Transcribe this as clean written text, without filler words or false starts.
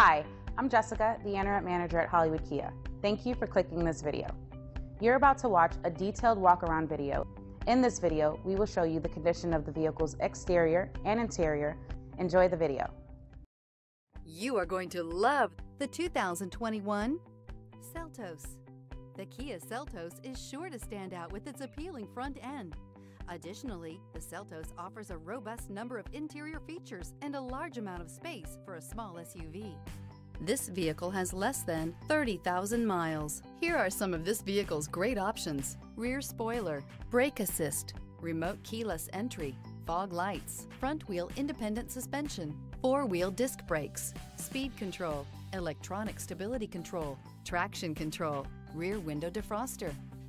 Hi, I'm Jessica, the Interim Manager at Hollywood Kia. Thank you for clicking this video. You're about to watch a detailed walk-around video. In this video, we will show you the condition of the vehicle's exterior and interior. Enjoy the video. You are going to love the 2021 Seltos. The Kia Seltos is sure to stand out with its appealing front end. Additionally, the Seltos offers a robust number of interior features and a large amount of space for a small SUV. This vehicle has less than 30,000 miles. Here are some of this vehicle's great options: rear spoiler, brake assist, remote keyless entry, fog lights, front wheel independent suspension, four-wheel disc brakes, speed control, electronic stability control, traction control, rear window defroster.